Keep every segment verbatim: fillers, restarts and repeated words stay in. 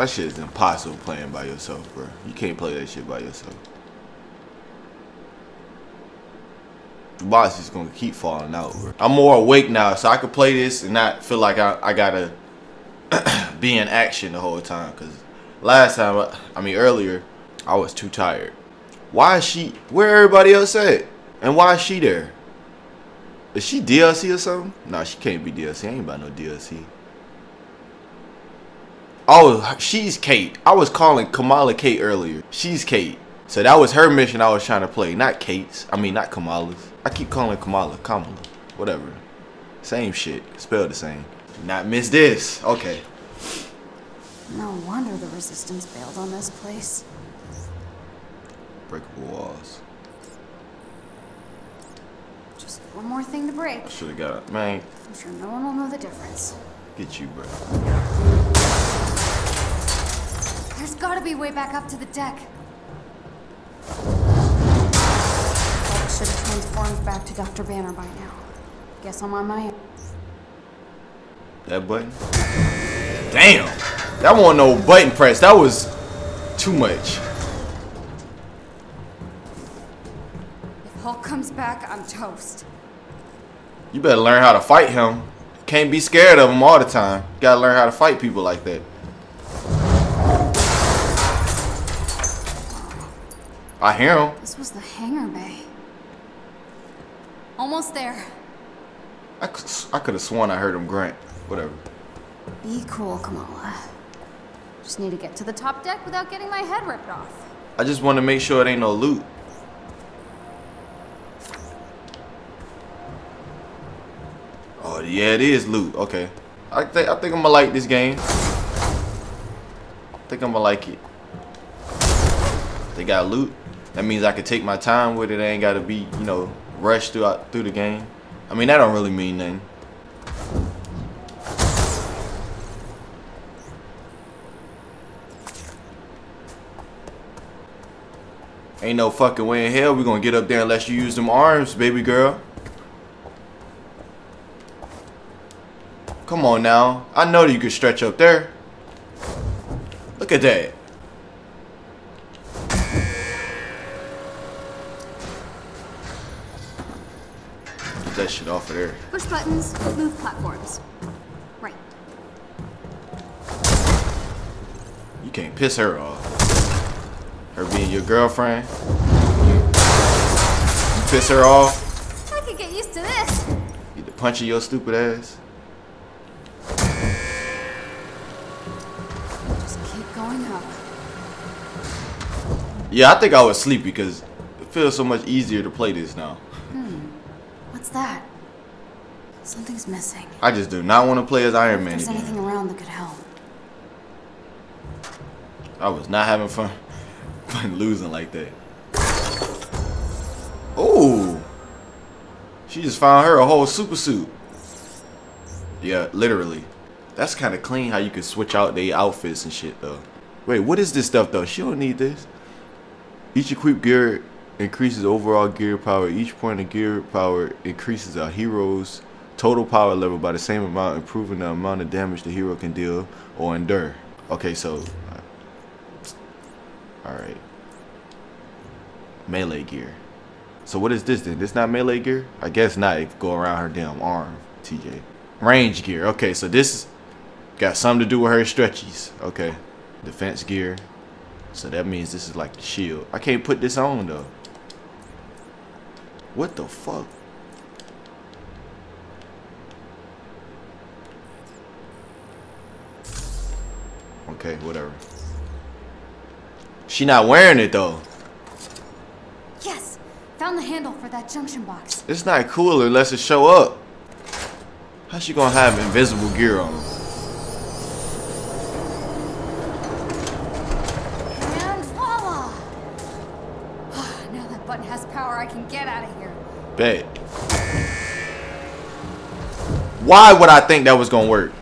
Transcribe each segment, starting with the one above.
That shit is impossible playing by yourself, bro. You can't play that shit by yourself. The boss is gonna keep falling out, bro. I'm more awake now, so I can play this and not feel like I, I gotta be in action the whole time. Cause last time, I, I mean earlier, I was too tired. Why is she? Where everybody else at? And why is she there? Is she D L C or something? Nah, she can't be D L C. I ain't about no D L C. Oh, she's Kate. I was calling Kamala Kate earlier. She's Kate. So that was her mission I was trying to play. Not Kate's. I mean, not Kamala's. I keep calling Kamala. Kamala. Whatever. Same shit. Spelled the same. Not miss this. Okay. No wonder the Resistance bailed on this place. Breakable walls. Just one more thing to break. I should've got it. Man. I'm sure no one will know the difference. Get you, bro. There's gotta be a way back up to the deck. Hulk should've transformed back to Doctor Banner by now. Guess I'm on my own. That button? Damn! That wasn't no button press. That was too much. Hulk comes back, I'm toast. You better learn how to fight him. Can't be scared of him all the time. You gotta learn how to fight people like that. I hear him. This was the hangar bay. Almost there. I, I could have sworn I heard him grunt. Whatever. Be cool, Kamala. Just need to get to the top deck without getting my head ripped off. I just want to make sure it ain't no loot. Yeah, it is loot. Okay, I think I think I'm gonna like this game. I think I'm gonna like it. They got loot. That means I can take my time with it. I ain't gotta be, you know, rushed throughout through the game. I mean, that don't really mean nothing. Ain't no fucking way in hell we gonna get up there unless you use them arms, baby girl. Come on now. I know that you can stretch up there. Look at that. Get that shit off of there. Push buttons, move platforms. Right. You can't piss her off. Her being your girlfriend. You piss her off. I could get used to this. Get the punch of your stupid ass. Yeah, I think I was sleepy because it feels so much easier to play this now. Hmm. What's that? Something's missing. I just do not want to play as Iron Man. If there's anything around that could help. I was not having fun, fun losing like that. Oh, she just found her a whole super suit. Yeah, literally. That's kind of clean how you can switch out their outfits and shit though. Wait, what is this stuff though? She don't need this. Each equipped gear increases overall gear power. Each point of gear power increases our hero's total power level by the same amount, improving the amount of damage the hero can deal or endure. Okay, so... Alright. Melee gear. So what is this then? This not melee gear? I guess not. It could go around her damn arm, T J. Range gear. Okay, so this got something to do with her stretchies. Okay. Defense gear. So that means this is like the shield. I can't put this on though. What the fuck? Okay, whatever. She not wearing it though. Yes, found the handle for that junction box. It's not cool unless it show up. How's she gonna have invisible gear on? Bet. Why would I think that was gonna work?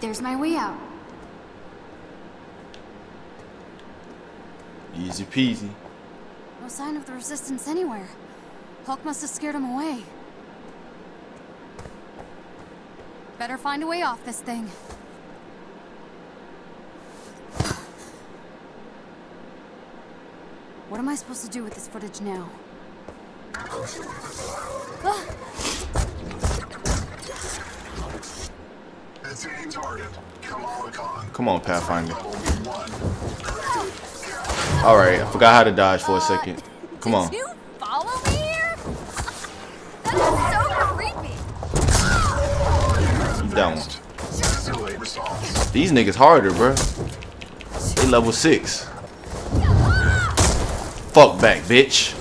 There's my way out. Easy peasy. No sign of the resistance anywhere. Hulk must have scared him away. Better find a way off this thing. What am I supposed to do with this footage now? Ah! It's aim target, Kamala Khan. Come on, Pathfinder. Alright, I forgot how to dodge for a second. Come on. Did you follow me here? That is so creepy. That one. These niggas harder, bro. They level six. Fuck back, bitch.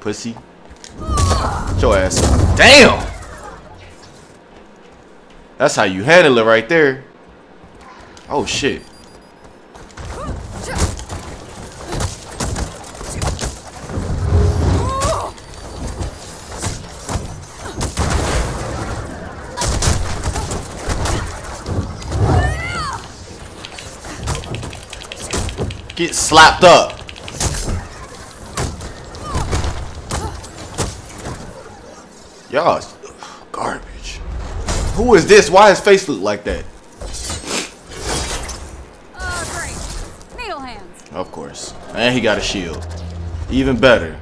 Pussy. Get your ass. Damn! That's how you handle it right there. Oh shit. Get slapped up. Y'all garbage. Who is this? Why his face look like that? Uh, great. Needle hands. Of course. And he got a shield. Even better.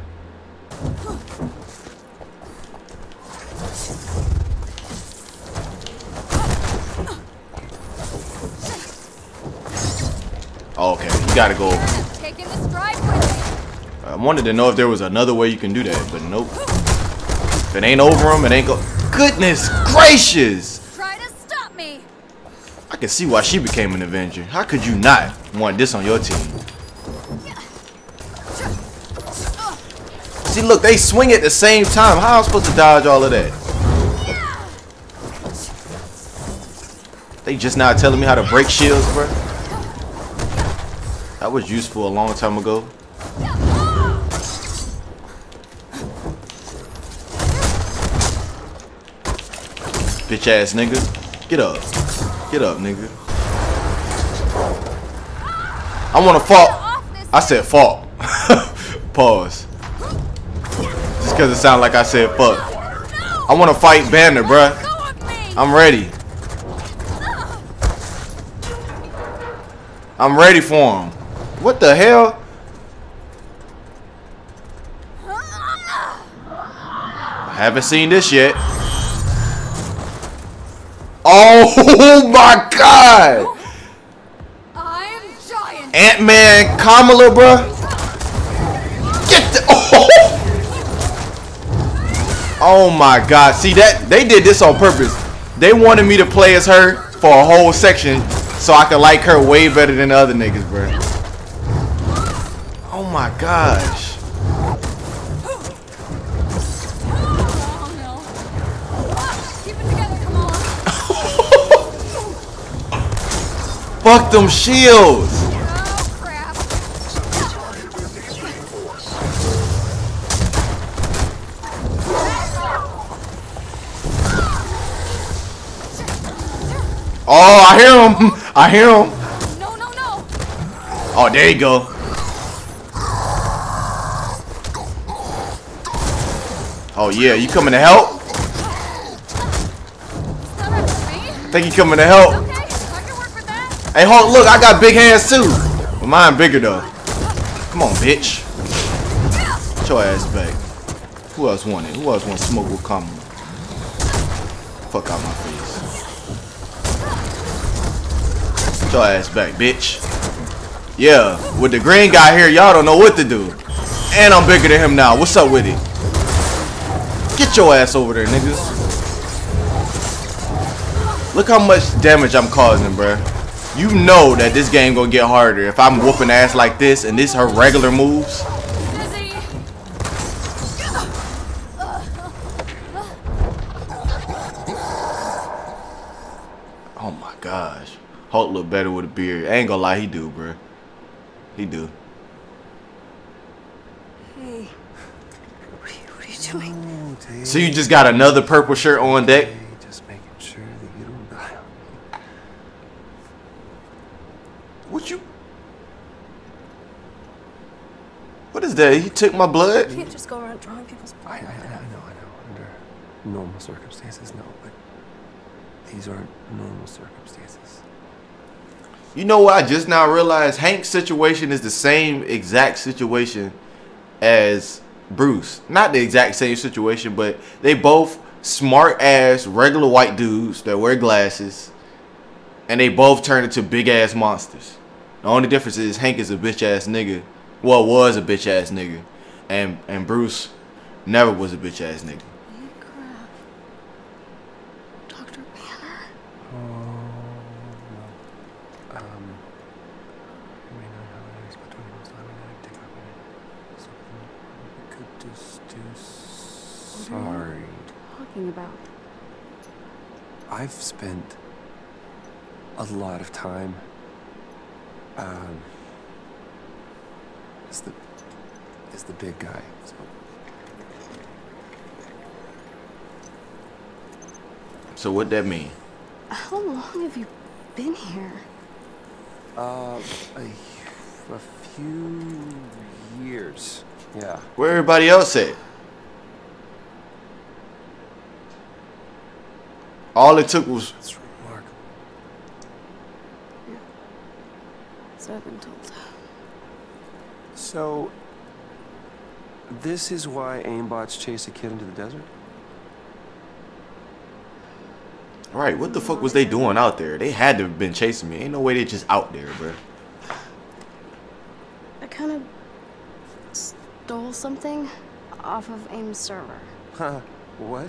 Gotta go. I wanted to know if there was another way you can do that, but nope. If it ain't over him, it ain't go. Goodness gracious! Try to stop me. I can see why she became an Avenger. How could you not want this on your team? See, look, they swing at the same time. How am I supposed to dodge all of that? They just not telling me how to break shields, bro. That was useful a long time ago. Bitch ass nigga. Get up. Get up, nigga. I wanna fall. I said fall. Pause. Just cause it sounded like I said fuck. I wanna fight Banner, bruh. I'm ready. I'm ready for him. What the hell? I haven't seen this yet. Oh my god! I'm giant. Ant-Man Kamala, bruh. Get the oh. Oh my god. See that? They did this on purpose. They wanted me to play as her for a whole section so I could like her way better than the other niggas, bruh. Oh my gosh. Oh, no. Keep it together, come on. Fuck them shields. Oh, crap. Oh, I hear him. I hear him. No, no, no. Oh, there you go. Oh yeah, you coming to help? Think you coming to help? Hey Hulk, look, I got big hands too. But mine bigger though. Come on, bitch. Get your ass back. Who else wanted? Who else want smoke with Kamala? Fuck out my face. Get your ass back, bitch. Yeah, with the green guy here, y'all don't know what to do. And I'm bigger than him now. What's up with it? Get your ass over there, niggas. Look how much damage I'm causing, bruh. You know that this game gonna get harder if I'm whooping ass like this and this her regular moves. Oh my gosh. Hulk look better with a beard. I ain't gonna lie, he do, bruh. He do. Hey. Oh, so you just got another purple shirt on deck? Just making sure that you don't die. What is that? He took my blood? You can't just go around drawing people's blood. I, I, I know, I know. Under normal circumstances, no. But these aren't normal circumstances. You know what? I just now realized Hank's situation is the same exact situation as Bruce. Not the exact same situation, but they both smart ass regular white dudes that wear glasses, and they both turn into big ass monsters. The only difference is Hank is a bitch ass nigga. Well, was a bitch ass nigga, and and Bruce never was a bitch ass nigga. Doctor Banner. Oh, um. Sorry. Talking about. I've spent a lot of time. Um. Is the is the big guy. So. so what'd that mean? How long have you been here? Uh, a, a few years. Yeah. Where everybody else at? All it took was. That's remarkable. Yeah. So I've been told. So, this is why aimbots chase a kid into the desert? Right, what the fuck was they doing out there? They had to have been chasing me. Ain't no way they just out there, bro. I kind of stole something off of AIM's server. Huh, what?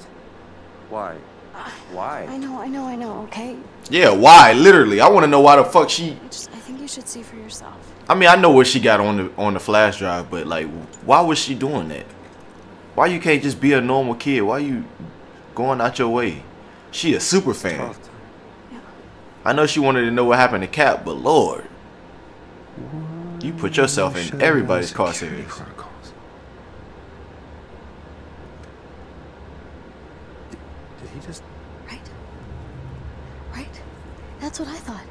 Why? Uh, why? I know, I know, I know, okay? Yeah, why? Literally, I want to know why the fuck she... I, just, I think you should see for yourself. I mean, I know what she got on the on the flash drive, but like, why was she doing that? Why you can't just be a normal kid? Why you going out your way? She a super fan. Yeah. I know she wanted to know what happened to Cap, but Lord, what you put yourself in everybody's crosshairs. Did, did he just? Right. Right. That's what I thought.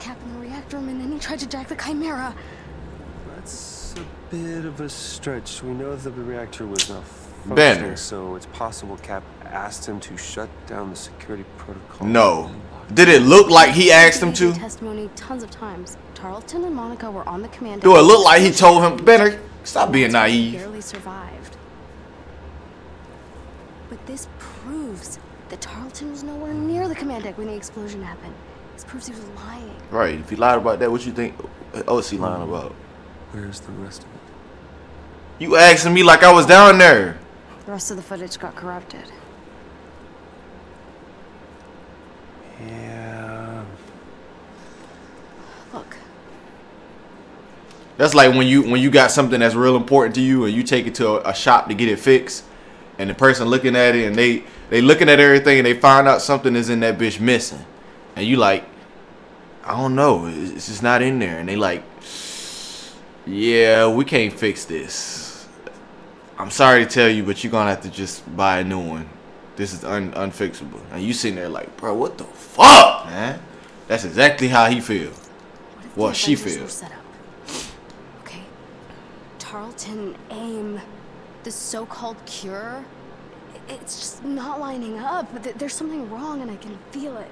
Cap in the reactor room, and then he tried to jack the Chimera. That's a bit of a stretch. We know that the reactor was not functioning, Banner. So it's possible Cap asked him to shut down the security protocol. No. Did it look like he asked him to? Testimony tons of times. Tarleton and Monica were on the command. Do it look like he told him, Banner, stop being naive. Barely survived. But this proves that Tarleton was nowhere near the command deck when the explosion happened. This proves he was lying. Right. If he lied about that, what you think? Oh, is he lying about? Where's the rest of it? You asking me like I was down there. The rest of the footage got corrupted. Yeah. Look. That's like when you when you got something that's real important to you and you take it to a, a shop to get it fixed, and the person looking at it and they they looking at everything and they find out something is in that bitch missing. And you like, I don't know, it's just not in there. And they like, yeah, we can't fix this. I'm sorry to tell you, but you're going to have to just buy a new one. This is un unfixable. And you sitting there like, bro, what the fuck, man? That's exactly how he feels. Well, she feels. Okay, Tarleton, AIM, the so-called cure, it's just not lining up. There's something wrong and I can feel it.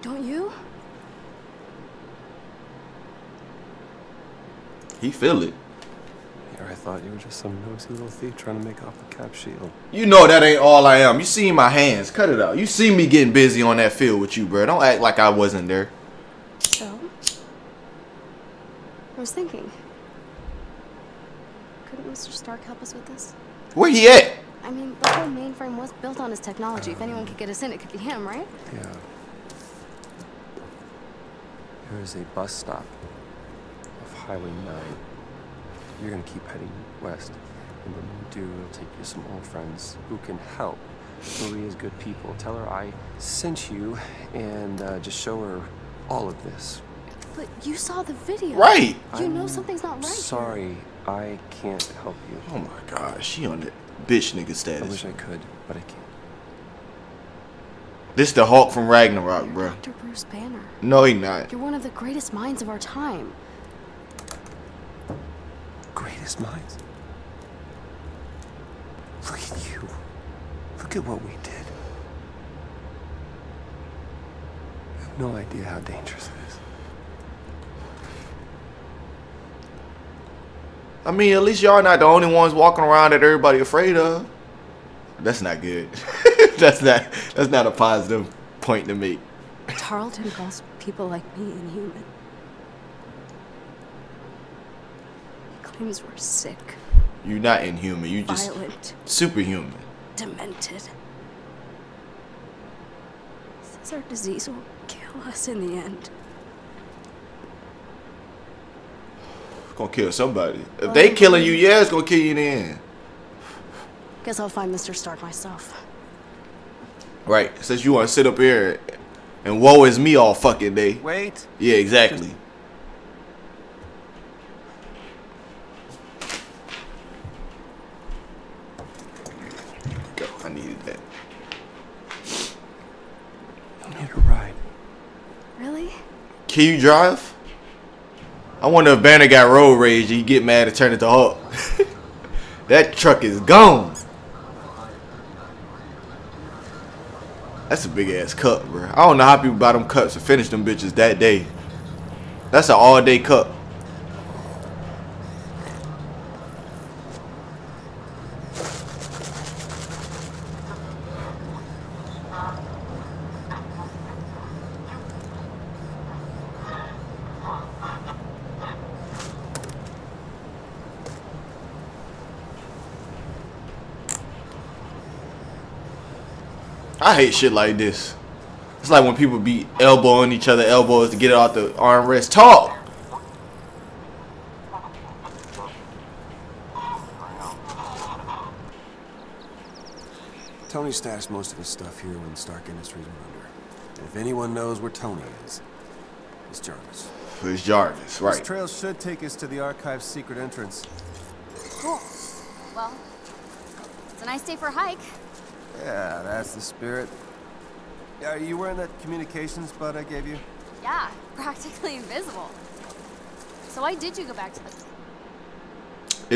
Don't you? He feel it. Yeah, I thought you were just some nosy little thief trying to make off the Cap shield. You know that ain't all I am. You see my hands. Cut it out. You see me getting busy on that field with you, bro. Don't act like I wasn't there. So? I was thinking. Couldn't Mister Stark help us with this? Where he at? I mean, the whole mainframe was built on his technology. Um, if anyone could get us in, it could be him, right? Yeah. There is a bus stop off Highway nine. You're going to keep heading west. And when you do, it'll take you some old friends who can help. Maria's good people. Tell her I sent you and uh, just show her all of this. But you saw the video. Right. You I'm know something's not right. Sorry, here. I can't help you. Oh my gosh, she on that bitch nigga status. I wish I could, but I can't. This the Hulk from Ragnarok, bro. Doctor Bruce Banner. No, he not. You're one of the greatest minds of our time. greatest minds. Look at you. Look at what we did. You have no idea how dangerous it is. I mean, at least y'all not the only ones walking around that everybody afraid of. That's not good. that's not that's not a positive point to make. Tarleton calls people like me inhuman. He claims we're sick. You're not inhuman. You're just violent, superhuman. Demented. Says our disease will kill us in the end. It's gonna kill somebody. If well, they killing you, yeah, it's gonna kill you in the end. Guess I'll find Mister Stark myself. Right. Since you wanna sit up here and woe is me all fucking day. Wait. Yeah, exactly. Go. I needed that. I need a ride. Really? Can you drive? I wonder if Banner got road rage and you get mad and turn it to Hulk. That truck is gone. That's a big ass cup, bro. I don't know how people buy them cups and finish them bitches that day. That's an all day cup. I hate shit like this. It's like when people be elbowing each other elbows to get it off the armrest. Talk! Tony stashed most of his stuff here when Stark Industries went under. And if anyone knows where Tony is, it's Jarvis. It's Jarvis, right. This trail should take us to the archive's secret entrance. Cool. Well, it's a nice day for a hike. Yeah, that's the spirit. Are you wearing that communications bud I gave you? Yeah, practically invisible. So why did you go back to the...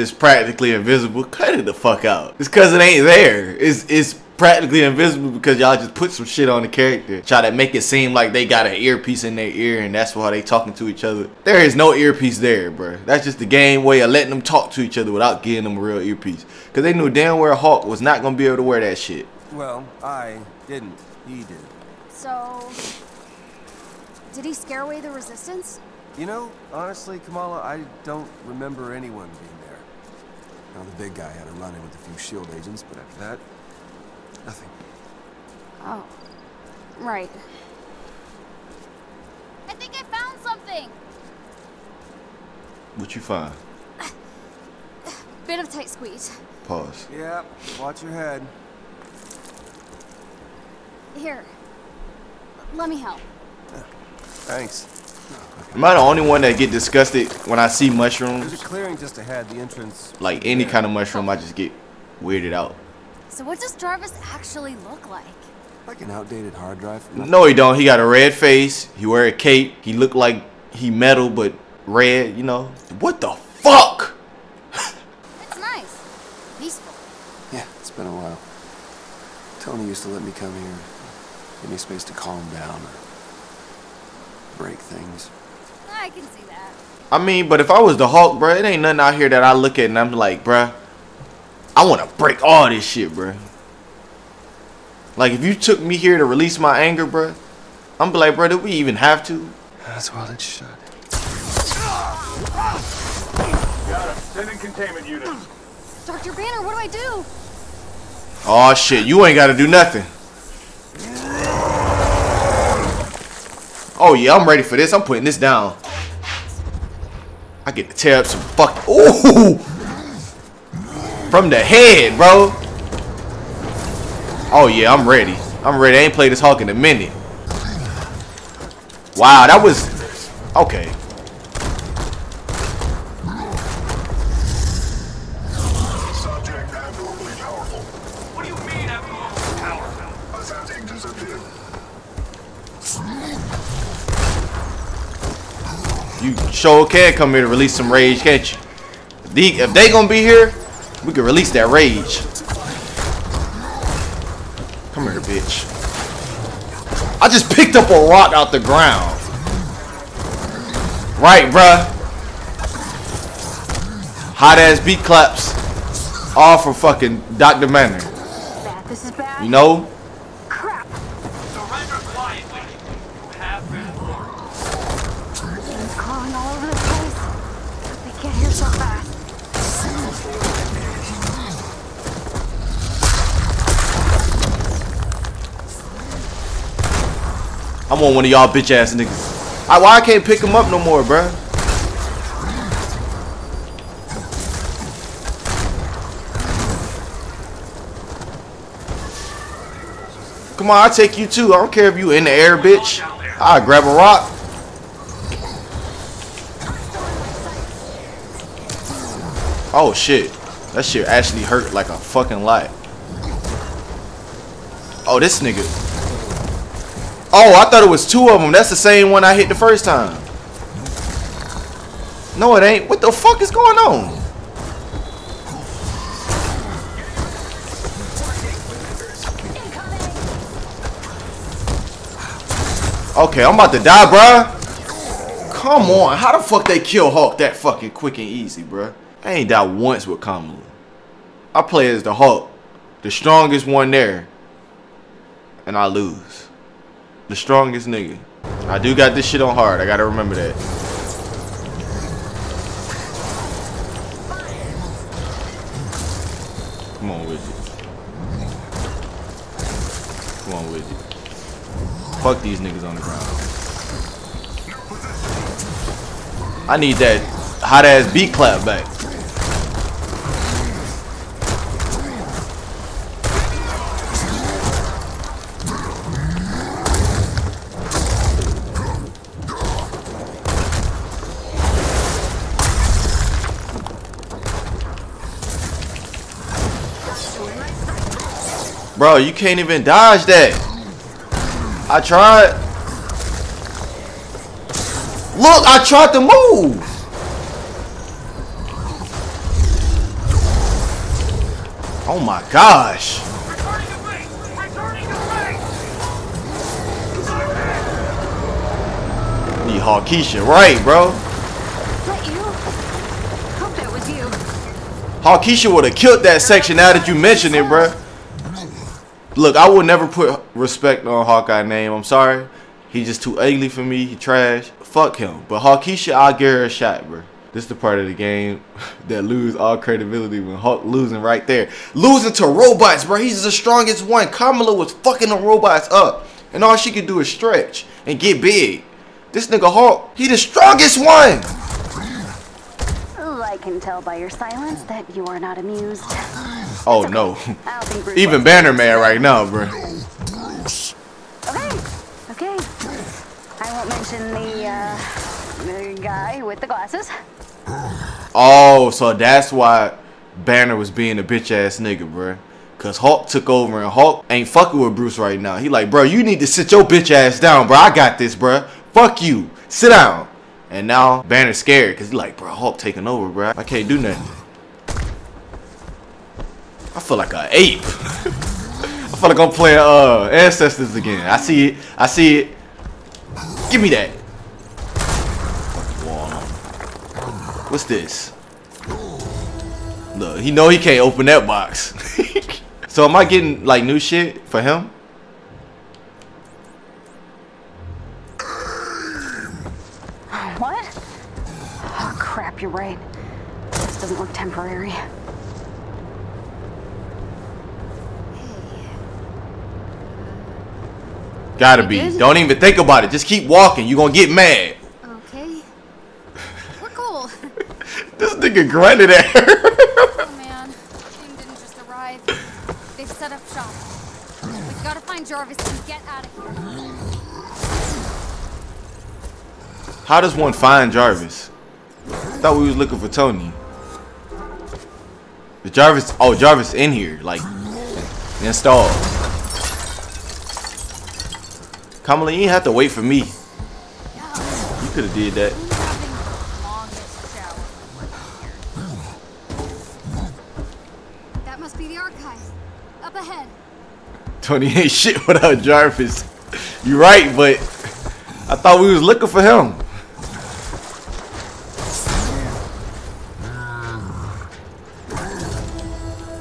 It's practically invisible. Cut it the fuck out. It's because it ain't there. It's, it's practically invisible because y'all just put some shit on the character. Try to make it seem like they got an earpiece in their ear and that's why they talking to each other. There is no earpiece there, bro. That's just the game way of letting them talk to each other without getting them a real earpiece. Because they knew damn well Hulk was not going to be able to wear that shit. Well, I didn't. He did. So, did he scare away the resistance? You know, honestly, Kamala, I don't remember anyone being there. Now, the big guy had a run-in with a few shield agents, but after that, nothing. Oh, right. I think I found something! What you find? Bit of a tight squeeze. Pause. Yeah, watch your head. Here. Let me help. Thanks. Am I the only one that get disgusted when I see mushrooms? There's a clearing just ahead, the entrance. Like any kind of mushroom, I just get weirded out. So what does Jarvis actually look like? Like an outdated hard drive. No, he don't. He got a red face. He wear a cape. He look like he metal but red, you know. What the fuck? It's nice. Peaceful. Yeah, it's been a while. Tony used to let me come here. Give me space to calm down. Break things. I can see that. I mean, but if I was the Hulk, bro, it ain't nothing out here that I look at and I'm like, bruh, I want to break all this shit, bruh. Like, if you took me here to release my anger, bruh, I'm like, bruh, do we even have to? That's well, it should. Got him. Send in containment unit. Doctor Banner, what do I do? Oh, shit, you ain't got to do nothing. Oh yeah, I'm ready for this. I'm putting this down. I get to tear up some fuck. Ooh! From the head, bro. Oh yeah, I'm ready. I'm ready. I ain't played this Hulk in a minute. Wow, that was... Okay. You sure can come here to release some rage, can't you? If The, if they gonna be here, we can release that rage. Come here, bitch. I just picked up a rock out the ground. Right, bruh. Hot ass beat claps. All from fucking Doctor Banner. This is bad. You know? Crap. Surrender quietly. You have been warned. He's crawling all over the place. But they can't hear so fast. I want one of y'all bitch ass niggas. I, why I can't pick him up no more, bruh? Come on, I'll take you too. I don't care if you in the air, bitch. I'll grab a rock. Oh shit. That shit actually hurt like a fucking lot. Oh, this nigga. Oh, I thought it was two of them. That's the same one I hit the first time. No, it ain't. What the fuck is going on? Okay, I'm about to die, bruh. Come on. How the fuck they kill Hulk that fucking quick and easy, bruh? I ain't died once with Kamala. I play as the Hulk. The strongest one there. And I lose. The strongest nigga. I do got this shit on hard. I gotta remember that. Come on, Widget. Come on, Widget. Fuck these niggas on the ground. I need that hot ass beat clap back. Bro, you can't even dodge that. I tried. Look, I tried to move. Oh my gosh. Returning to base. Returning to base. Need Hawkeesha, right, bro? That you? Hope that was you. Hawkeesha would have killed that section now that you mentioned it, bro. Look, I will never put respect on Hawkeye's name. I'm sorry. He just too ugly for me. He trash. Fuck him. But Hawkeisha, I'll give her a shot, bro. This is the part of the game that lose all credibility when Hulk losing right there. Losing to robots, bro. He's the strongest one. Kamala was fucking the robots up. And all she could do is stretch and get big. This nigga Hulk, he the strongest one. I can tell by your silence that you are not amused. Oh okay. No. Even Banner mad right now, bro. Okay, okay. I won't mention the, uh, the guy with the glasses. Oh, so that's why Banner was being a bitch ass nigga, bro. Cause Hulk took over and Hulk ain't fucking with Bruce right now. He like, bro, you need to sit your bitch ass down, bro. I got this, bro. Fuck you. Sit down. And now Banner's scared because he's like, bro, Hulk taking over, bro. I can't do nothing. I feel like an ape. I feel like I'm playing uh, Ancestors again. I see it. I see it. Give me that. Wow. What's this? Look, he know he can't open that box. So am I getting like new shit for him? What? Oh crap, you're right. This doesn't look temporary. Hey. Gotta be. Good? Don't even think about it. Just keep walking. You're gonna get mad. Okay. We're cool. This nigga grunted at her. Oh man. The team didn't just arrive. They've set up shop. We've gotta find Jarvis and get out of here. How does one find Jarvis? I thought we was looking for Tony. The Jarvis, oh Jarvis in here, like installed. Kamala, you didn't have to wait for me. You could have did that. Up ahead. Tony ain't shit without Jarvis. You right, but I thought we was looking for him.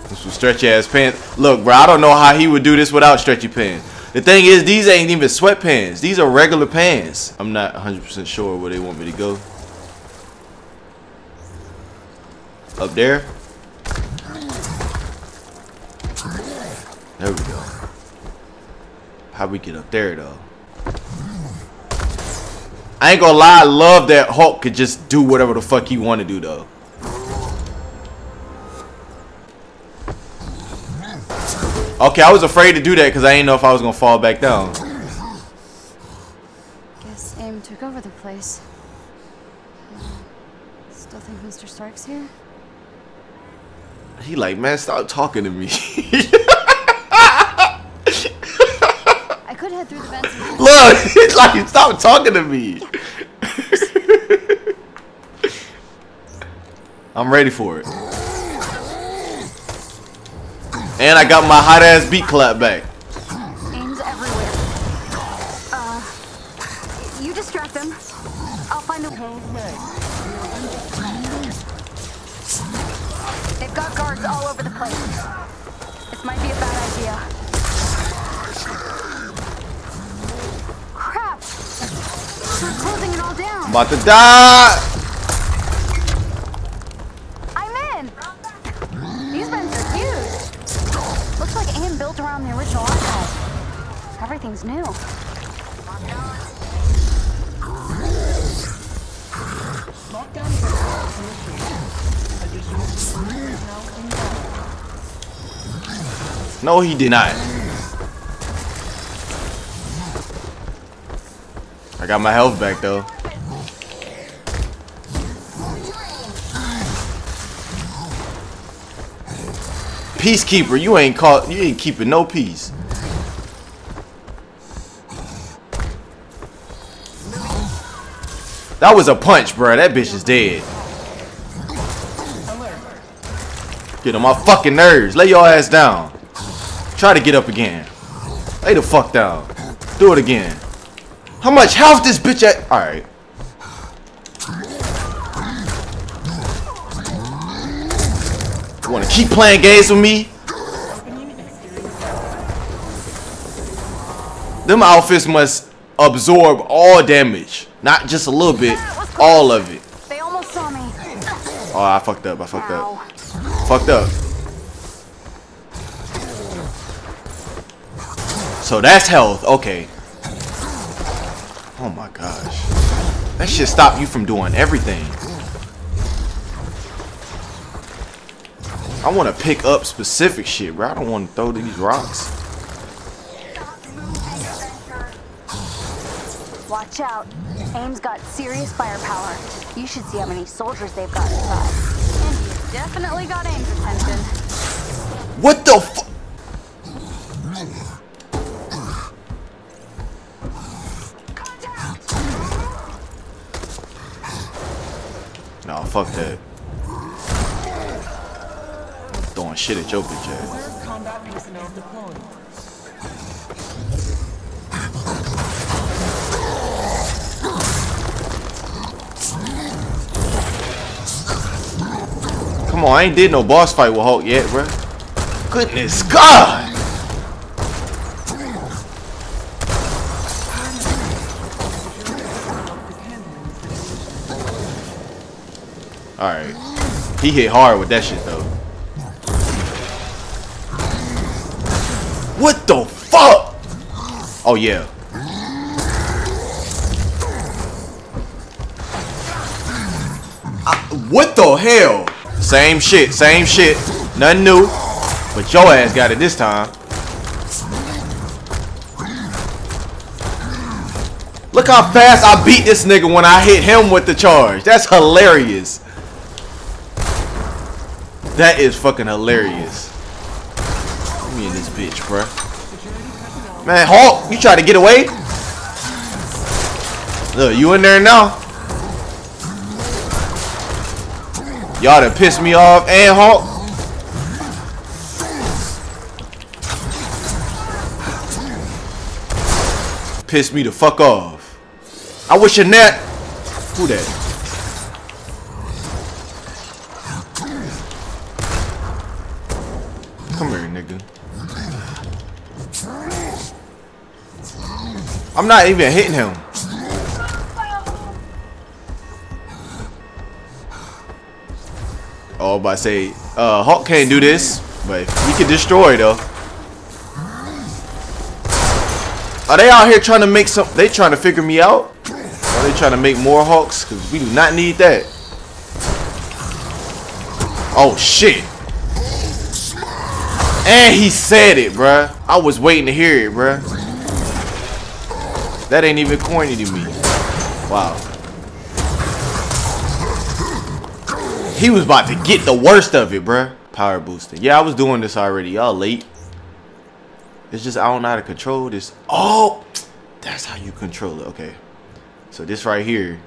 This was stretchy ass pants. Look, bro, I don't know how he would do this without stretchy pants. The thing is, these ain't even sweatpants. These are regular pants. I'm not one hundred percent sure where they want me to go. Up there? There we go. How we get up there though? I ain't gonna lie, I love that Hulk could just do whatever the fuck he wanna do though. Okay, I was afraid to do that because I didn't know if I was gonna fall back down. Guess AIM took over the place. Still think Mister Stark's here? He like, man, stop talking to me. Through the vents. Look, it's like, stop talking to me. I'm ready for it. And I got my hot ass beat clap back. Aims everywhere. Uh, you distract them. I'll find a way. They've got guards all over the place. This might be a bad idea. We're closing it all down. I'm about to die. I'm in. These vents are huge. Looks like AIM built around the original archive. Everything's new. No, he did not. I got my health back though. Peacekeeper, you ain't caught, you ain't keeping no peace. That was a punch, bro. That bitch is dead. Get on my fucking nerves. Lay your ass down. Try to get up again. Lay the fuck down. Do it again. How much health this bitch at? Alright. You wanna keep playing games with me? Them outfits must absorb all damage. Not just a little bit. All of it. They almost saw me. Oh, I fucked up. I fucked up. Fucked up. So that's health. Okay. Oh my gosh. That shit stopped you from doing everything. I want to pick up specific shit, bro. I don't want to throw these rocks. Watch out. AIM's got serious firepower. You should see how many soldiers they've got inside. And definitely got AIM's attention. What the fuck? No, fuck that. Throwing shit at your bitch ass. Come on, I ain't did no boss fight with Hulk yet, bro. Goodness God! Alright. He hit hard with that shit though. What the fuck? Oh yeah. I, what the hell? Same shit, same shit. Nothing new. But your ass got it this time. Look how fast I beat this nigga when I hit him with the charge. That's hilarious. That is fucking hilarious. Let me in this bitch, bruh. Man, Hulk, you try to get away? Look, you in there now. Y'all done pissed me off and Hulk. pissed me the fuck off. I wish your net. Who that? Come here, nigga. I'm not even hitting him. Oh, but I say, uh, Hulk can't do this, but he can destroy though. Are they out here trying to make some? They trying to figure me out? Are they trying to make more Hulks? Cause we do not need that. Oh shit! And he said it, bruh. I was waiting to hear it, bruh. That ain't even corny to me. Wow. He was about to get the worst of it, bruh. Power boosting. Yeah, I was doing this already. Y'all late. It's just I don't know how to control this. Oh! That's how you control it. Okay. So this right here.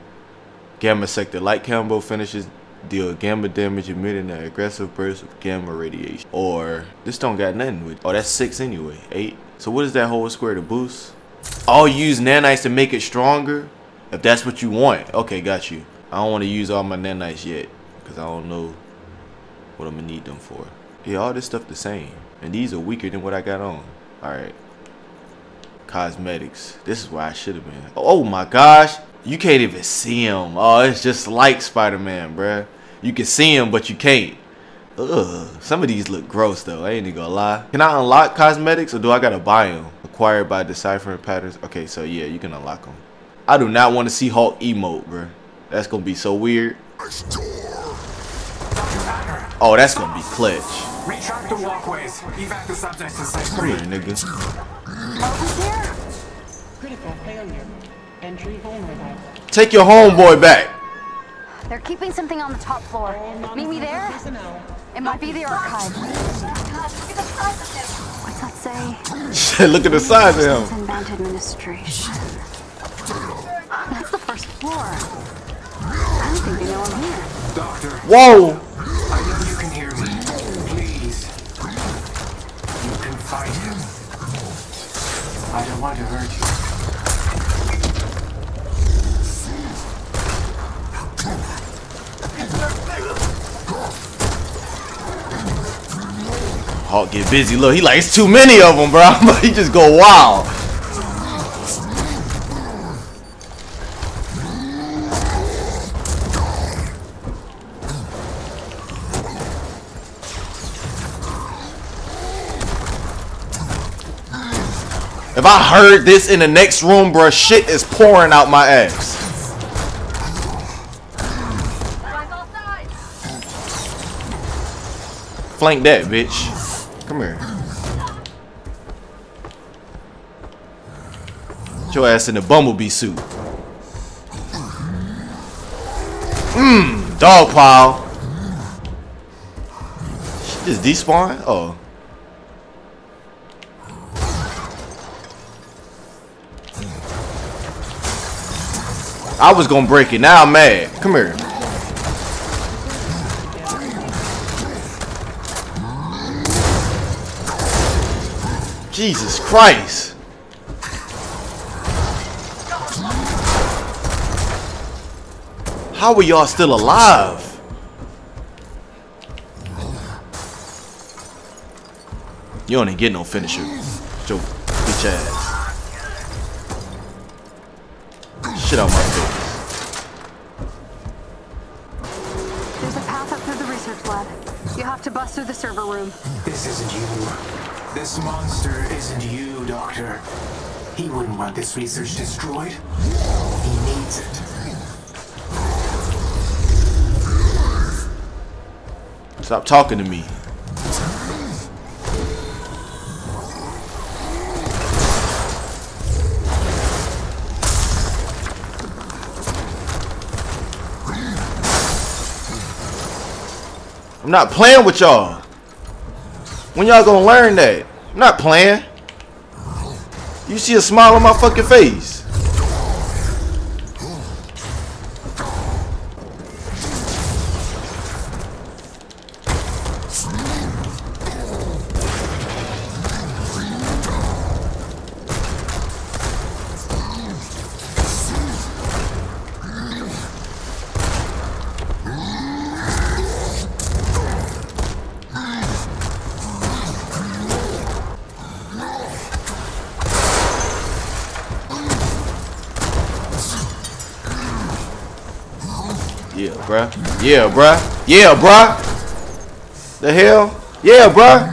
Gamma sector. Light combo finishes. Deal gamma damage emitting an aggressive burst of gamma radiation. Or this don't got nothing with. Oh, that's six anyway. Eight. So what is that whole square to boost? I'll use nanites to make it stronger. If that's what you want. Okay, got you. I don't want to use all my nanites yet. Because I don't know what I'm going to need them for. Yeah, all this stuff the same. And these are weaker than what I got on. Alright. Cosmetics. This is where I should have been. Oh my gosh. You can't even see him. Oh, it's just like Spider-Man, bruh. You can see him, but you can't. Ugh. Some of these look gross, though. I ain't even gonna lie. Can I unlock cosmetics, or do I gotta buy them? Acquired by deciphering patterns. Okay, so yeah, you can unlock them. I do not want to see Hulk emote, bruh. That's gonna be so weird. Oh, that's gonna be clutch. Retract the walkways. Evac the subjects to safe. Come here, nigga. Critical failure. Entry vulnerable. Take your homeboy back. They're keeping something on the top floor. Meet me there. It might be the archive. God, look at the size of him. What's that say? Look at the size of him. Inbound administration. That's the first floor. I don't think they know I'm here. Doctor. Whoa. I know you can hear me. Please. You can fight him. I don't want to hurt you. Hulk get busy. Look, he like, it's too many of them, bro. He just go wild. If I heard this in the next room, bro, shit is pouring out my ass. Flank that, bitch. Come here. Get your ass in the bumblebee suit. Mmm, dog pile. She just despawned? Oh. I was gonna break it. Now I'm mad. Come here. Jesus Christ. How are y'all still alive? You don't even get no finisher. Yo, bitch ass. Shit out my face. There's a path up through the research lab. You have to bust through the server room. This isn't you. This monster isn't you, Doctor. He wouldn't want this research destroyed. He needs it. Stop talking to me. I'm not playing with y'all. When y'all gonna learn that? I'm not playing. You see a smile on my fucking face. bruh. Yeah, bruh. Yeah, bruh. The hell? Yeah, bruh.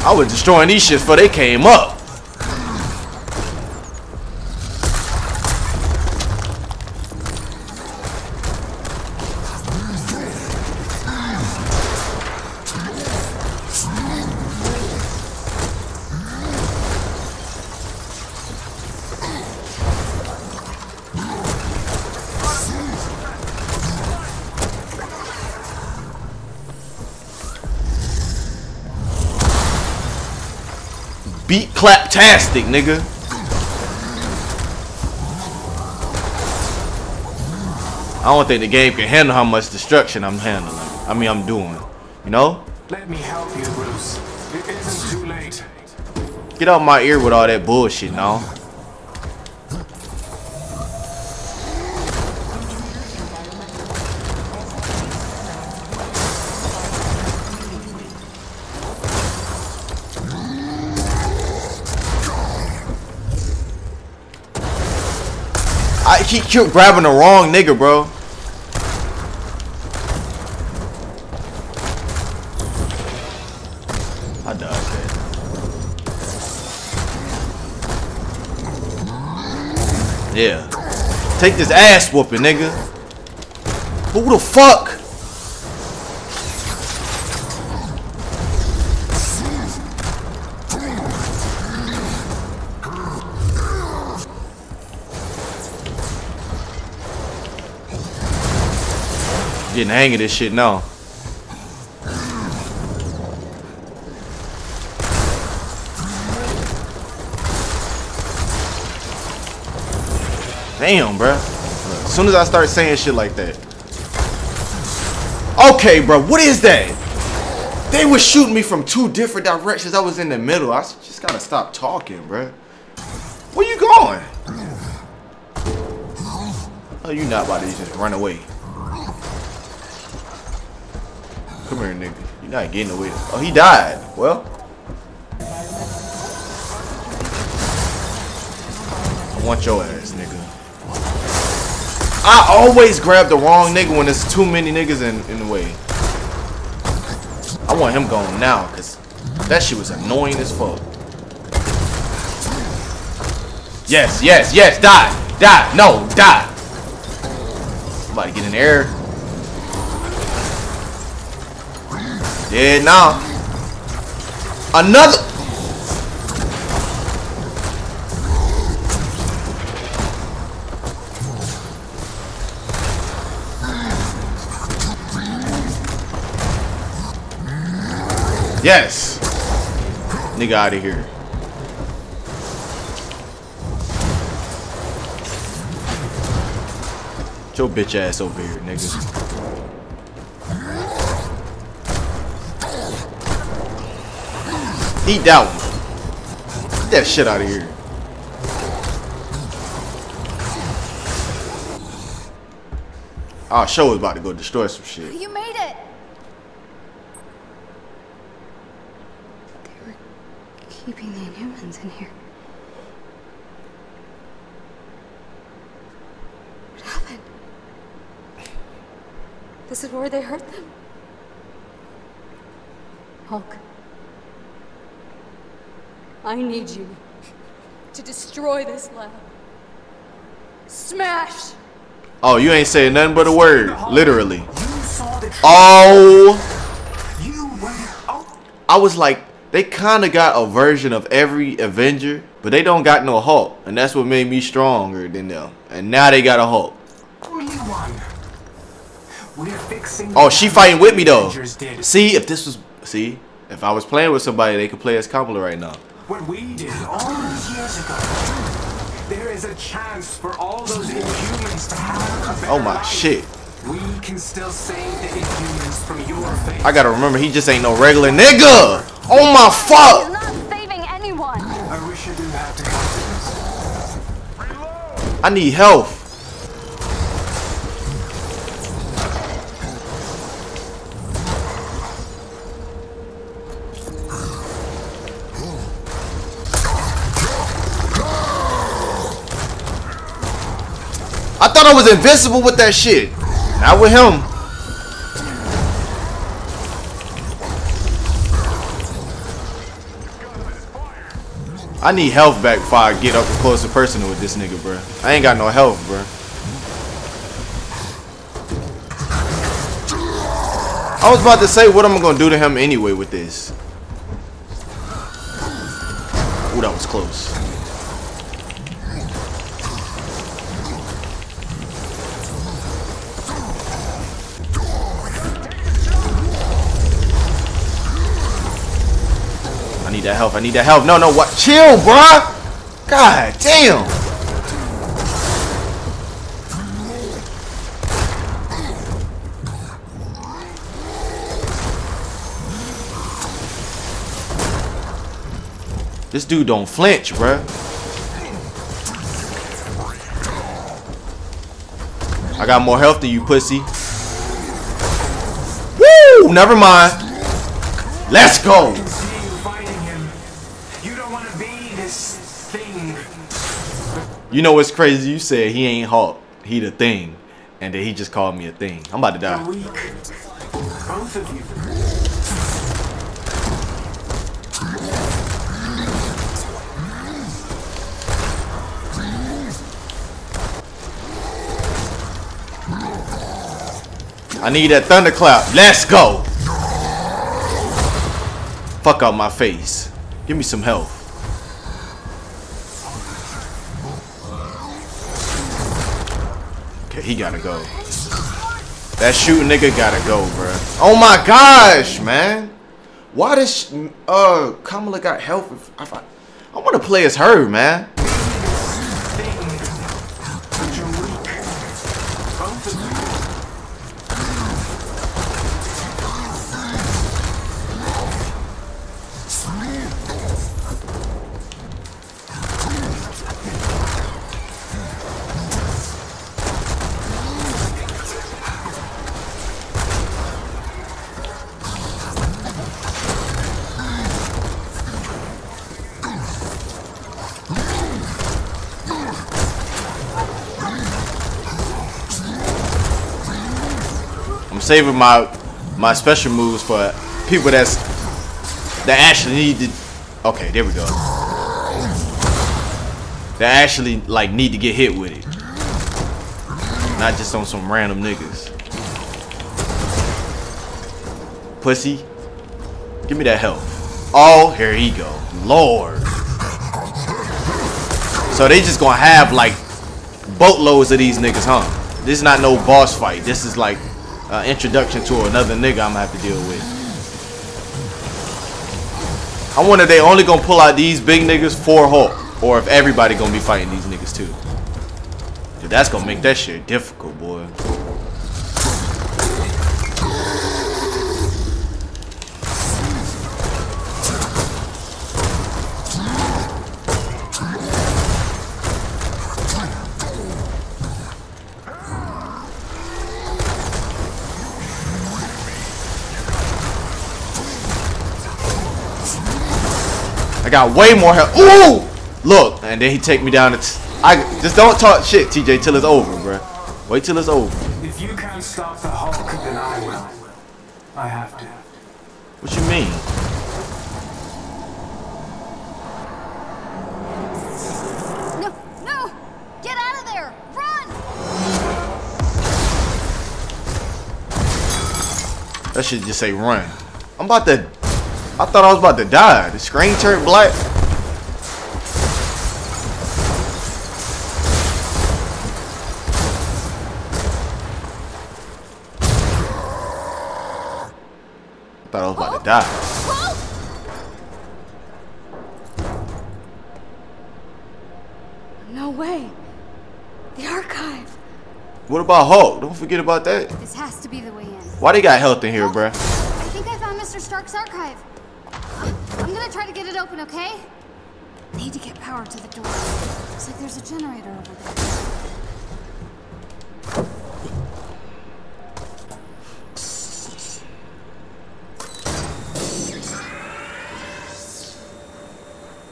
I was destroying these shits before they came up. Beat claptastic, nigga. I don't think the game can handle how much destruction I'm handling. I mean, I'm doing. You know? Let me help you, Bruce. It isn't too late. Get out my ear with all that bullshit now. I keep grabbing the wrong nigga, bro. I died, man. Yeah. Take this ass whooping, nigga. Who the fuck? Getting hang of this shit now. Damn, bro. As soon as I start saying shit like that. Okay, bro. What is that? They were shooting me from two different directions. I was in the middle. I just gotta stop talking, bro. Where you going? Oh, you not about to just run away. Come here, nigga. You're not getting away. Oh, he died. Well, I want your ass, nigga. I always grab the wrong nigga when there's too many niggas in, in the way. I want him gone now, because that shit was annoying as fuck. Yes, yes, yes. Die. Die. No, die. Somebody get in the air. Dead now. Another. Yes. Nigga out of here. Get your bitch ass over here, nigga. Eat that one. Get that shit out of here. Our show is about to go destroy some shit. You made it. They were keeping the Inhumans in here. What happened? This is where they hurt them. Hulk. I need you to destroy this lab. Smash! Oh, you ain't saying nothing but a word, literally. Oh! I was like, they kind of got a version of every Avenger, but they don't got no Hulk, and that's what made me stronger than them. And now they got a Hulk. Oh, she fighting with me though. See, if this was, see, if I was playing with somebody, they could play as Kamala right now. What we did all these years ago. There is a chance for all those Inhumans to have a better oh my life. Shit. We can still save the Inhumans from your fate. I gotta remember, he just ain't no regular nigga. Oh my fuck. You're not saving anyone. I wish you didn't have to help. I need health. thought I was invincible with that shit. Not with him. I need health back before I get up close and personal with this nigga, bruh. I ain't got no health, bruh. I was about to say what I'm gonna do to him anyway with this. Ooh, that was close. I need that help. I need that help. No, no, what? Chill, bruh. God damn. This dude don't flinch, bruh. I got more health than you, pussy. Woo! Never mind. Let's go. You know what's crazy? You said he ain't Hulk. He the thing. And then he just called me a thing. I'm about to die. Both of you. I need that thunderclap. Let's go. Fuck out my face. Give me some health. He gotta go. That shooting nigga gotta go, bro. Oh my gosh, man. Why does uh Kamala got help? If I, if I, I want to play as her, man. Saving my my special moves for people that's that actually need to. Okay, there we go. That actually like need to get hit with it, not just on some random niggas. Pussy, give me that health. Oh, here he go, Lord. So they just gonna have like boatloads of these niggas, huh? This is not no boss fight. This is like. Uh, introduction to another nigga I'm gonna have to deal with. I wonder if they only gonna pull out these big niggas for Hulk, or if everybody gonna be fighting these niggas too. Dude, that's gonna make that shit difficult, boy. I got way more help. Ooh! Look, and then he take me down. It's I just don't talk shit, T J, till it's over, bruh. Wait till it's over. If you can't stop the Hulk, then I will. I have to. What you mean? No, no! Get out of there! Run! That should just say run. I'm about to. I thought I was about to die. The screen turned black. I thought I was about to die. Whoa. No way. The archive. What about Hulk? Don't forget about that. This has to be the way in. Why they got health in here, bruh? I think I found Mister Stark's archive. I'm gonna try to get it open, okay? I need to get power to the door. Looks like there's a generator over there.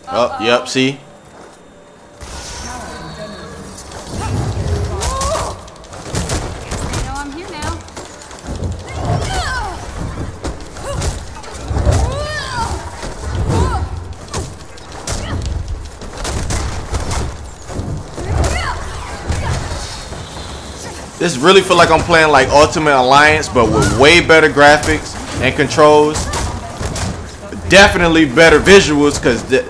Uh-oh. Oh, yep, see? This really feel like I'm playing like Ultimate Alliance, but with way better graphics and controls. Definitely better visuals, because the,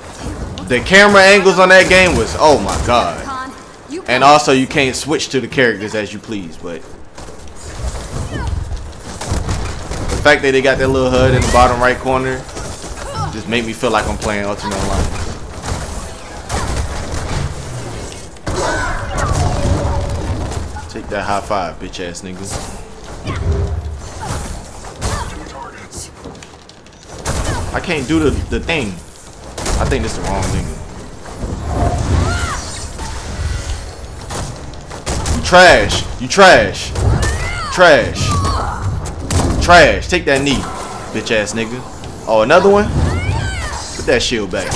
the camera angles on that game was, oh my god. And also you can't switch to the characters as you please, but the fact that they got that little H U D in the bottom right corner just made me feel like I'm playing Ultimate Alliance. Take that high five, bitch ass niggas. I can't do the, the thing. I think this is the wrong nigga. You trash. You trash. Trash. Trash. Take that knee, bitch ass nigga. Oh, another one? Put that shield back.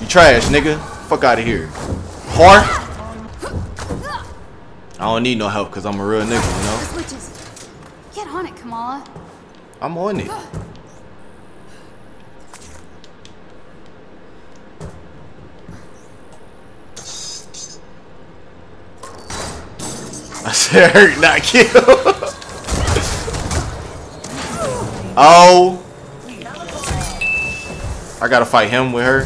You trash, nigga. Fuck out of here. Whore. I don't need no help because I'm a real nigga, you know? Switches. Get on it, Kamala. I'm on it. I said hurt, not kill. Oh. I gotta fight him with her.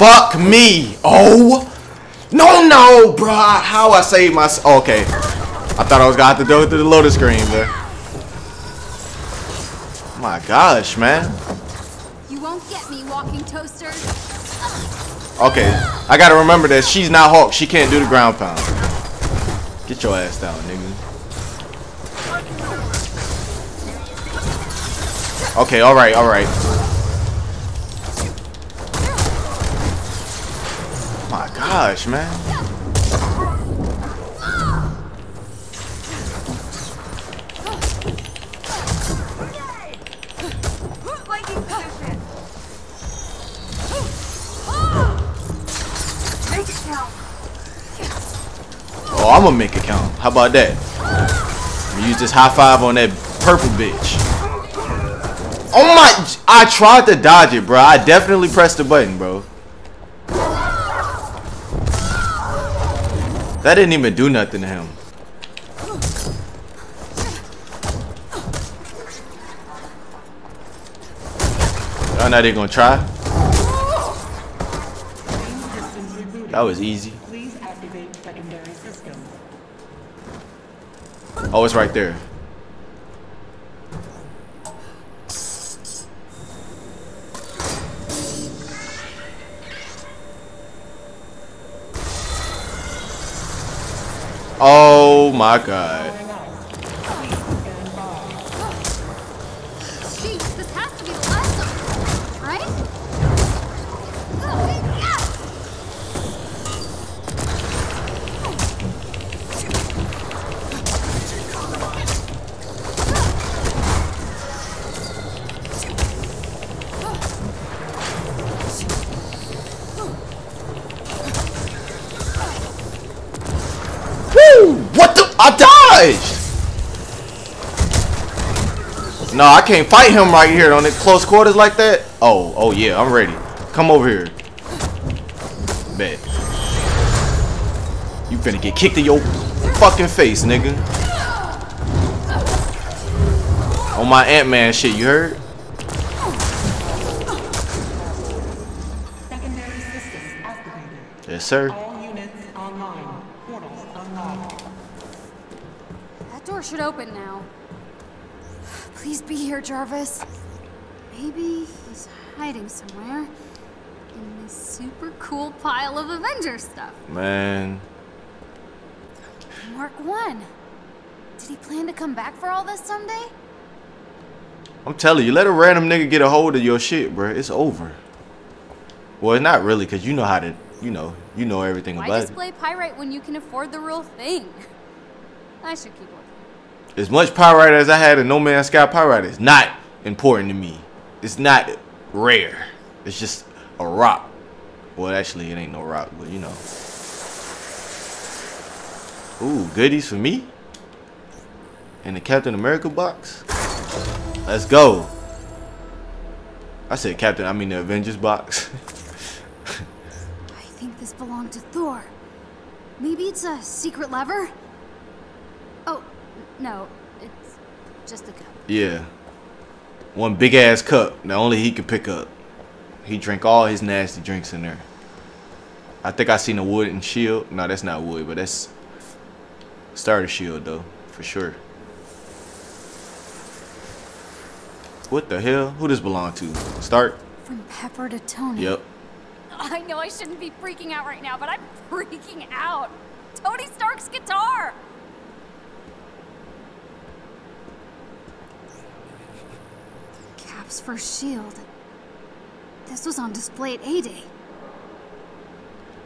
Fuck me! Oh! No, no, bruh! How I saved my... Okay. I thought I was gonna have to do it through the loader screen, but... My gosh, man. You won't get me, walking toaster. Okay. I gotta remember that she's not Hulk. She can't do the ground pound. Get your ass down, nigga. Okay, alright, alright. My gosh, man. Oh, I'm gonna make it count. How about that? I'm gonna use this high five on that purple bitch. Oh my, I tried to dodge it, bro. I definitely pressed the button, bro. That didn't even do nothing to him. Y'all know they're gonna try. That was easy. Oh, it's right there. Oh my god. Jeez, this has to be the last one, right? What the? I dodged! No, I can't fight him right here on the close quarters like that. Oh, oh yeah, I'm ready. Come over here. Bet. You finna get kicked in your fucking face, nigga. On my Ant-Man shit, you heard? Yes, sir. Should open now. Please be here, Jarvis. Maybe he's hiding somewhere in this super cool pile of Avenger stuff. Man. Mark one. Did he plan to come back for all this someday? I'm telling you, let a random nigga get a hold of your shit, bro. It's over. Well, not really, because you know how to, you know, you know everything about it. Why display pyrite when you can afford the real thing? I should keep looking. As much pyrite as I had in No Man's Sky, pyrite is not important to me. It's not rare. It's just a rock. Well, actually, it ain't no rock, but you know. Ooh, goodies for me? In the Captain America box? Let's go. I said Captain, I mean the Avengers box. I think this belonged to Thor. Maybe it's a secret lever? Oh, no. It's just a cup. Yeah. One big ass cup that only he could pick up. He drank all his nasty drinks in there. I think I seen a wooden shield. No, that's not wood, but that's starter shield though, for sure. What the hell? Who this belong to? Stark? From Pepper to Tony. Yep. I know I shouldn't be freaking out right now, but I'm freaking out. Tony Stark's guitar. Cap's first shield. This was on display at A-Day.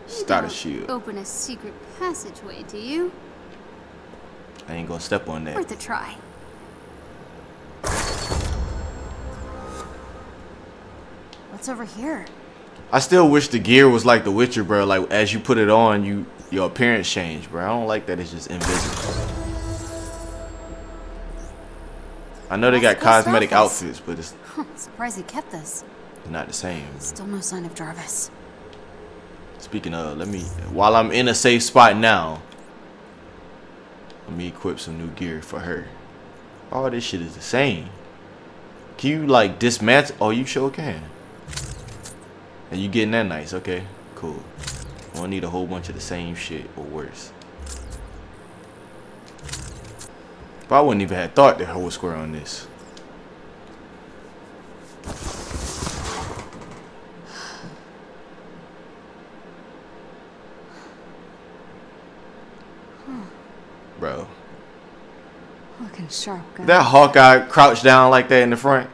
Starter shield. Open a secret passageway, do you? I ain't gonna step on that. Worth a try. What's over here? I still wish the gear was like the Witcher, bro. Like as you put it on, you your appearance change, bro. I don't like that it's just invisible. I know they got cosmetic outfits, but it's surprised he kept this. Not the same. Still no sign of Jarvis. Speaking of, let me while I'm in a safe spot now, let me equip some new gear for her. All this shit is the same. Can you like dismantle? Oh, you sure can. And you getting that nice? Okay, cool. I don't need a whole bunch of the same shit or worse. But I wouldn't even have thought that I was square on this. Bro. Looking sharp, guys. That Hawkeye crouched down like that in the front.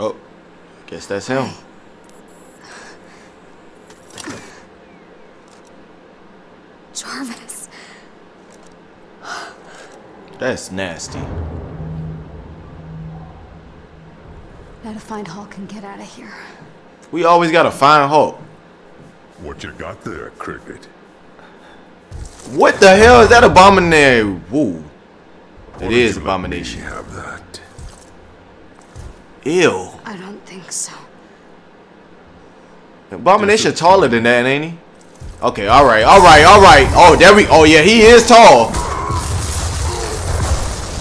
Oh, guess that's him. That's nasty. Gotta find Hulk and get out of here. We always gotta find Hulk. What you got there, Cricket? What the hell is that abomination? Woo! It is abomination. Have that. Ew. I don't think so. Abomination taller than that, ain't he? Okay. All right. All right. All right. Oh, there we. Oh yeah, he is tall.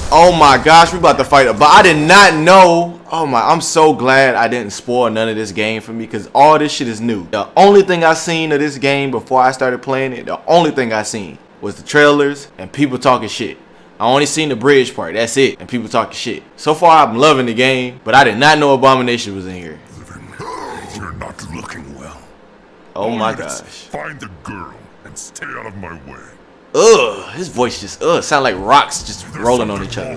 Oh my gosh, we about to fight, but I did not know. Oh my, I'm so glad I didn't spoil none of this game for me, because all this shit is new. The only thing I seen of this game before I started playing it, the only thing I seen was the trailers and people talking shit. I only seen the bridge part, that's it, and people talking shit. So far, I'm loving the game, but I did not know Abomination was in here. You're not looking well. Oh my gosh. Find the girl and stay out of my way. Ugh, his voice just ugh sound like rocks just There's rolling on each other.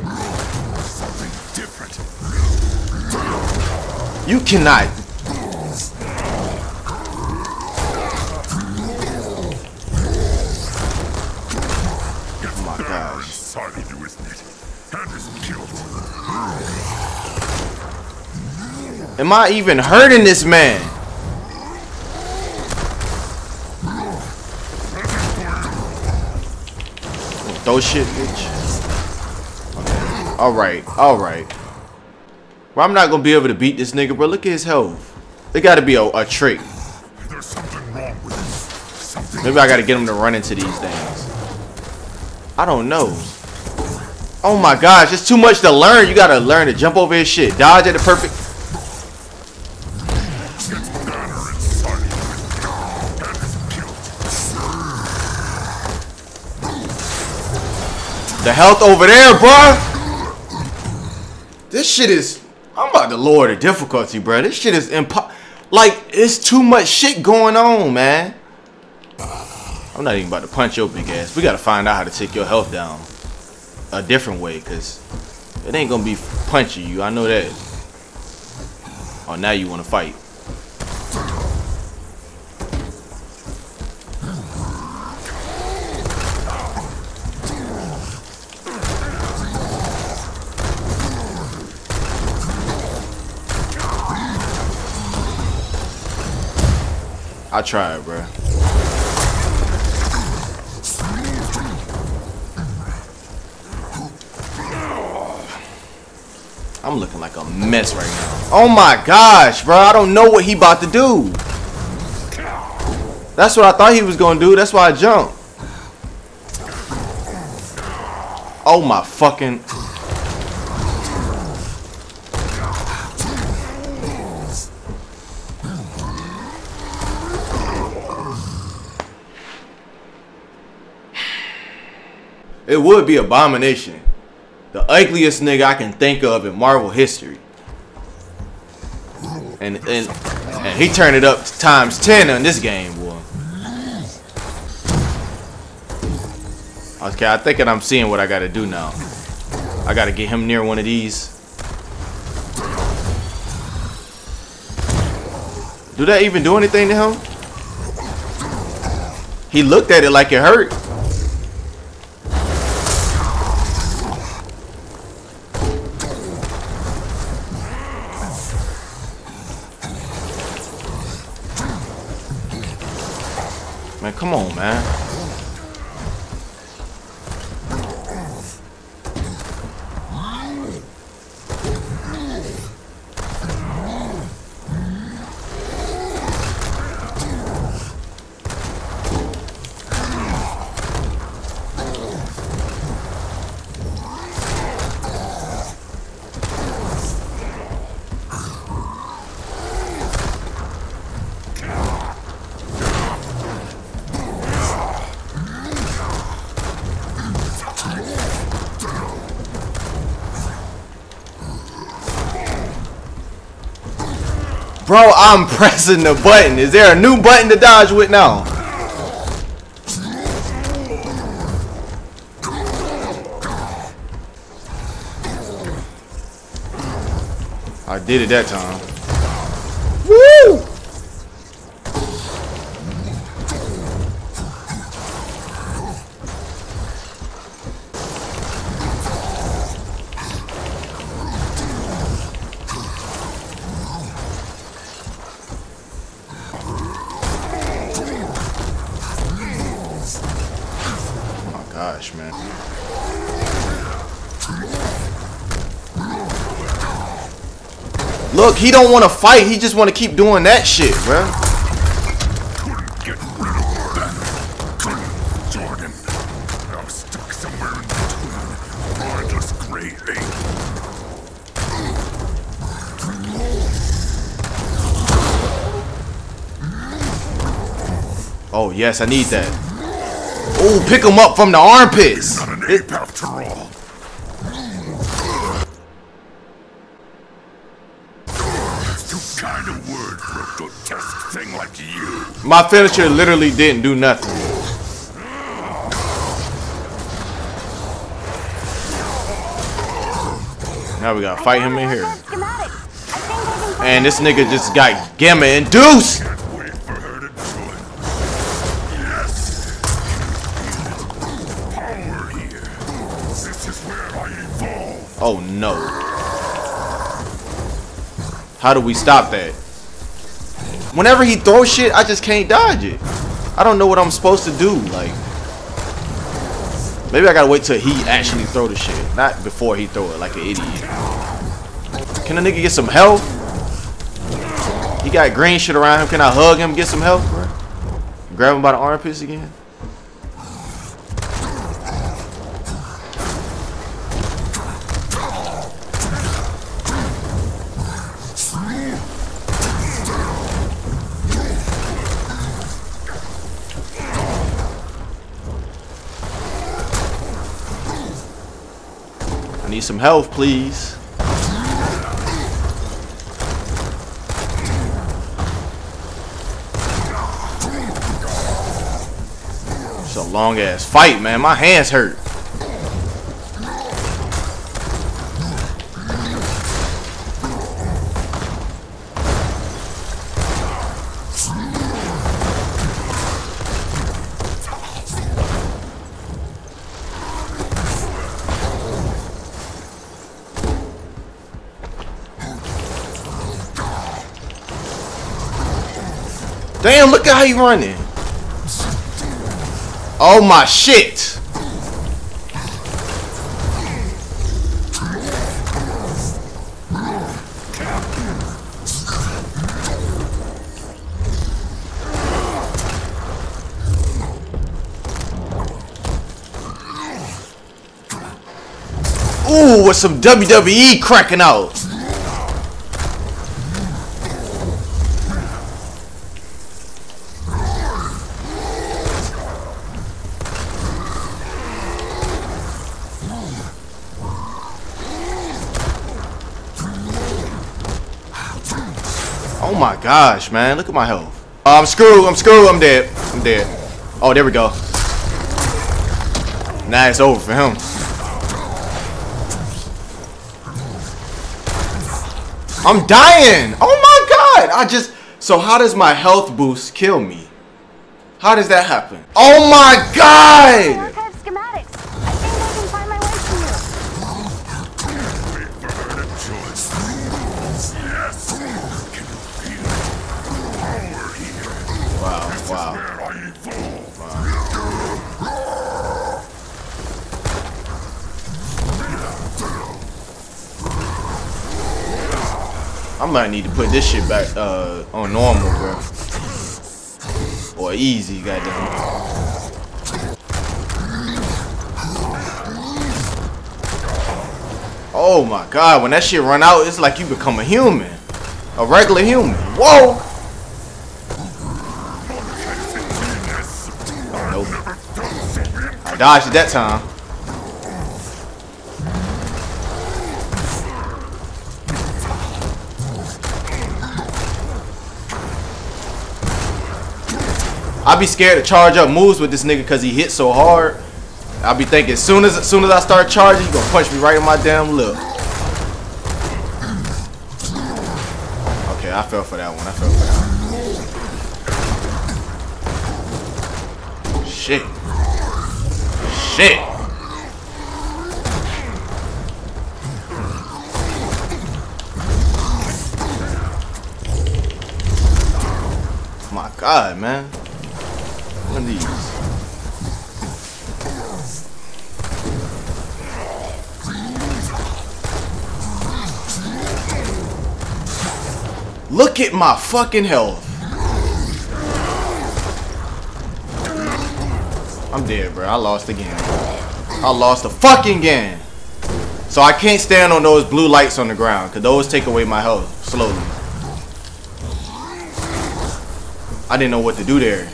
Something different. You cannot. Oh my gosh. Inside of you, isn't it? That is killed. Am I even hurting this man? Throw shit, bitch. Okay. Alright, alright. Well, I'm not gonna be able to beat this nigga, bro. Look at his health. There gotta be a, a trick. There's something wrong with this. Something Maybe I gotta get him to run into these things. I don't know. Oh my gosh, it's too much to learn. You gotta learn to jump over his shit. Dodge at the perfect. The health over there, bruh. This shit is... I'm about to lower the difficulty, bruh. This shit is impo... Like, it's too much shit going on, man. I'm not even about to punch your big ass. We gotta find out how to take your health down a different way, because it ain't gonna be punching you. I know that. Oh, now you want to fight. I tried, bro. I'm looking like a mess right now. Oh my gosh, bro. I don't know what he about to do. That's what I thought he was gonna do. That's why I jumped. Oh my fucking. It would be Abomination. The ugliest nigga I can think of in Marvel history. And, and, and he turned it up to times ten on this game, boy. Okay, I think that I'm seeing what I gotta do now. I gotta get him near one of these. Do that even do anything to him? He looked at it like it hurt. Man, come on, man. Bro, I'm pressing the button. Is there a new button to dodge with now? I did it that time. Woo! Gosh, man. Look, he don't want to fight. He just want to keep doing that shit, bro. Get rid of Banner, Jordan. I'm stuck somewhere in between. Mindless gray ape. Oh yes, I need that. Oh, pick him up from the armpits. He's not an ape after all. Too kind of word for a grotesque thing like you. My finisher literally didn't do nothing. Now we gotta fight him in here. And this nigga just got Gamma induced. Oh no. How do we stop that? Whenever he throws shit, I just can't dodge it. I don't know what I'm supposed to do. Like, maybe I gotta wait till he actually throw the shit. Not before he throw it like an idiot. Can a nigga get some help? He got green shit around him. Can I hug him, get some help, bro? Grab him by the armpits again? Need some health, please. It's a long ass fight, man. My hands hurt. Damn, look at how he running. Oh my shit. Ooh, with some W W E cracking out. Oh my gosh, man, look at my health. Uh, I'm screwed, I'm screwed, I'm dead. I'm dead. Oh, there we go. Now it's over for him. I'm dying! Oh my god! I just... So how does my health boost kill me? How does that happen? Oh my god! Archive schematics. I think I can find my way to you. We've heard a choice. Yes. Can you feel it? We're here. Wow, this wow. Is where I evolve. I might need to put this shit back uh, on normal, bro. Or easy, goddamn. Oh my god, when that shit run out, it's like you become a human. A regular human. Whoa! Oh, nope. I dodged it that time. I be scared to charge up moves with this nigga cause he hits so hard. I be thinking as soon as as soon as I start charging, he's gonna punch me right in my damn lip. Okay, I fell for that one. I fell for that one. Shit. Shit. My god, man. One of these. Look at my fucking health. I'm dead, bro. I lost again. I lost the fucking game. So I can't stand on those blue lights on the ground because those take away my health slowly. I didn't know what to do there.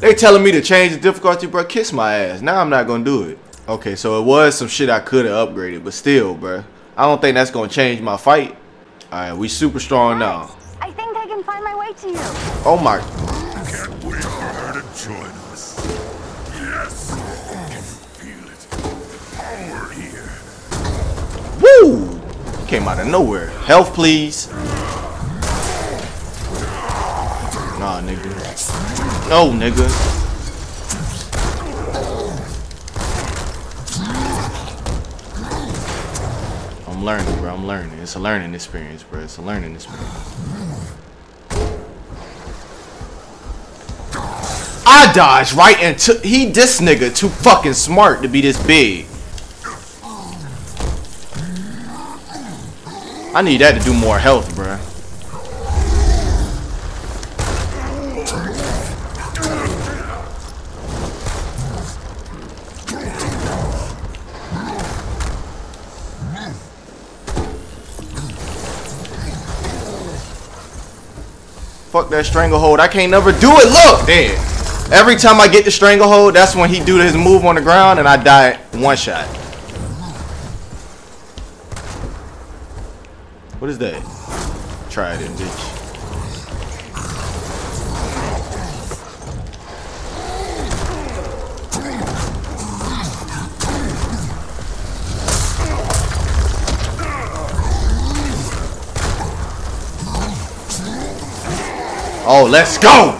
They telling me to change the difficulty, bro. Kiss my ass. Now I'm not gonna do it. Okay, so it was some shit I could have upgraded, but still, bro. I don't think that's gonna change my fight. All right, we super strong now. I think I can find my way to you. Oh my! I can't wait for her to join us. Yes. Can you feel it? Power here. Woo! Came out of nowhere. Health, please. Nah, nigga. No, nigga. I'm learning, bro. I'm learning. It's a learning experience, bro. It's a learning experience. I dodged right into... He, this nigga, too fucking smart to be this big. I need that to do more health, bro. Fuck that stranglehold. I can't never do it. Look, damn. Every time I get the stranglehold, that's when he do his move on the ground and I die one shot. What is that? Try it in, bitch. Oh, let's go!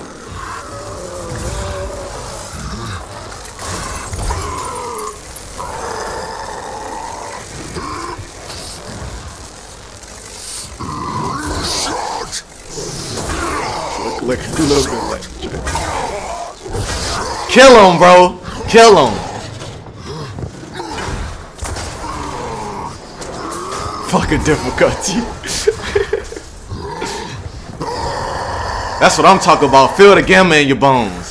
Look, look at that. Kill him, bro. Kill him. Fucking difficulty. That's what I'm talking about. Feel the gamma in your bones.